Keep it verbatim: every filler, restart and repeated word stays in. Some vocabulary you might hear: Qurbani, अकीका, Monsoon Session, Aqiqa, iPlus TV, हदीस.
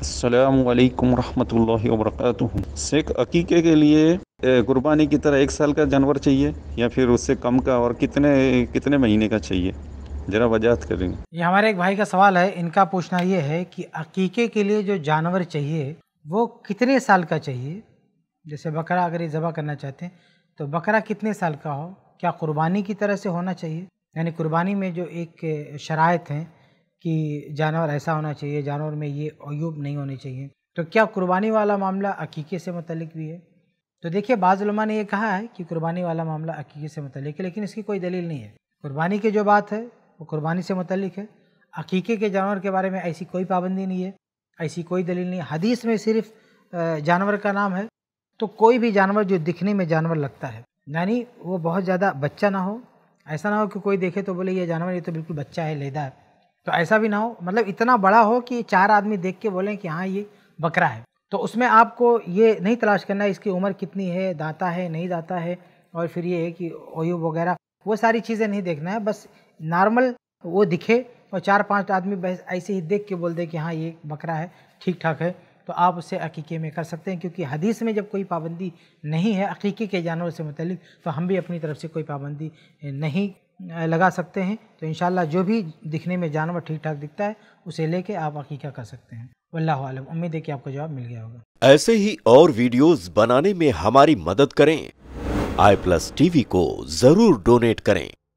अस्सलामुअलैकुम रहमतुल्लाहि वबरकातुहु। शेख, अकीके के लिए कुर्बानी की तरह एक साल का जानवर चाहिए या फिर उससे कम का, और कितने कितने महीने का चाहिए, ज़रा वजाहत करेंगे। ये हमारे एक भाई का सवाल है। इनका पूछना ये है कि अकीके के लिए जो जानवर चाहिए वो कितने साल का चाहिए। जैसे बकरा अगर ये ज़बह करना चाहते हैं तो बकरा कितने साल का हो, क्या कुर्बानी की तरह से होना चाहिए, यानी कुर्बानी में जो एक शराइत हैं कि जानवर ऐसा होना चाहिए, जानवर में ये अयूब नहीं होने चाहिए, तो क्या कुर्बानी वाला मामला अकीके से मुतलिक भी है। तो देखिए, बाज़ उलमा ने ये कहा है कि कुर्बानी वाला मामला अकीके से मुतलिक है, लेकिन इसकी कोई दलील नहीं है। कुर्बानी की जो बात है वो कुर्बानी से मुतलिक है। अकीके के जानवर के बारे में ऐसी कोई पाबंदी नहीं है, ऐसी कोई दलील नहीं है। हदीस में सिर्फ जानवर का नाम है, तो कोई भी जानवर जो दिखने में जानवर लगता है, यानी वो बहुत ज़्यादा बच्चा ना हो, ऐसा ना हो कि कोई देखे तो बोले ये जानवर ये तो बिल्कुल बच्चा है, लेदा है, तो ऐसा भी ना हो, मतलब इतना बड़ा हो कि चार आदमी देख के बोलें कि हाँ ये बकरा है। तो उसमें आपको ये नहीं तलाश करना है इसकी उम्र कितनी है, दाता है नहीं दाता है, और फिर ये है कि ओयूब वगैरह वो सारी चीज़ें नहीं देखना है। बस नॉर्मल वो दिखे और चार पाँच आदमी बस ऐसे ही देख के बोल दे कि हाँ ये बकरा है, ठीक ठाक है, तो आप उससे अकीके में कर सकते हैं, क्योंकि हदीस में जब कोई पाबंदी नहीं है अकीके के जानवर से मुतलिक, तो हम भी अपनी तरफ से कोई पाबंदी नहीं लगा सकते हैं। तो इंशाल्लाह जो भी दिखने में जानवर ठीक ठाक दिखता है उसे लेके आप अकीका कर सकते हैं। वल्लाहु आलम। उम्मीद है कि आपको जवाब मिल गया होगा। ऐसे ही और वीडियोस बनाने में हमारी मदद करें। आई प्लस टीवी को जरूर डोनेट करें।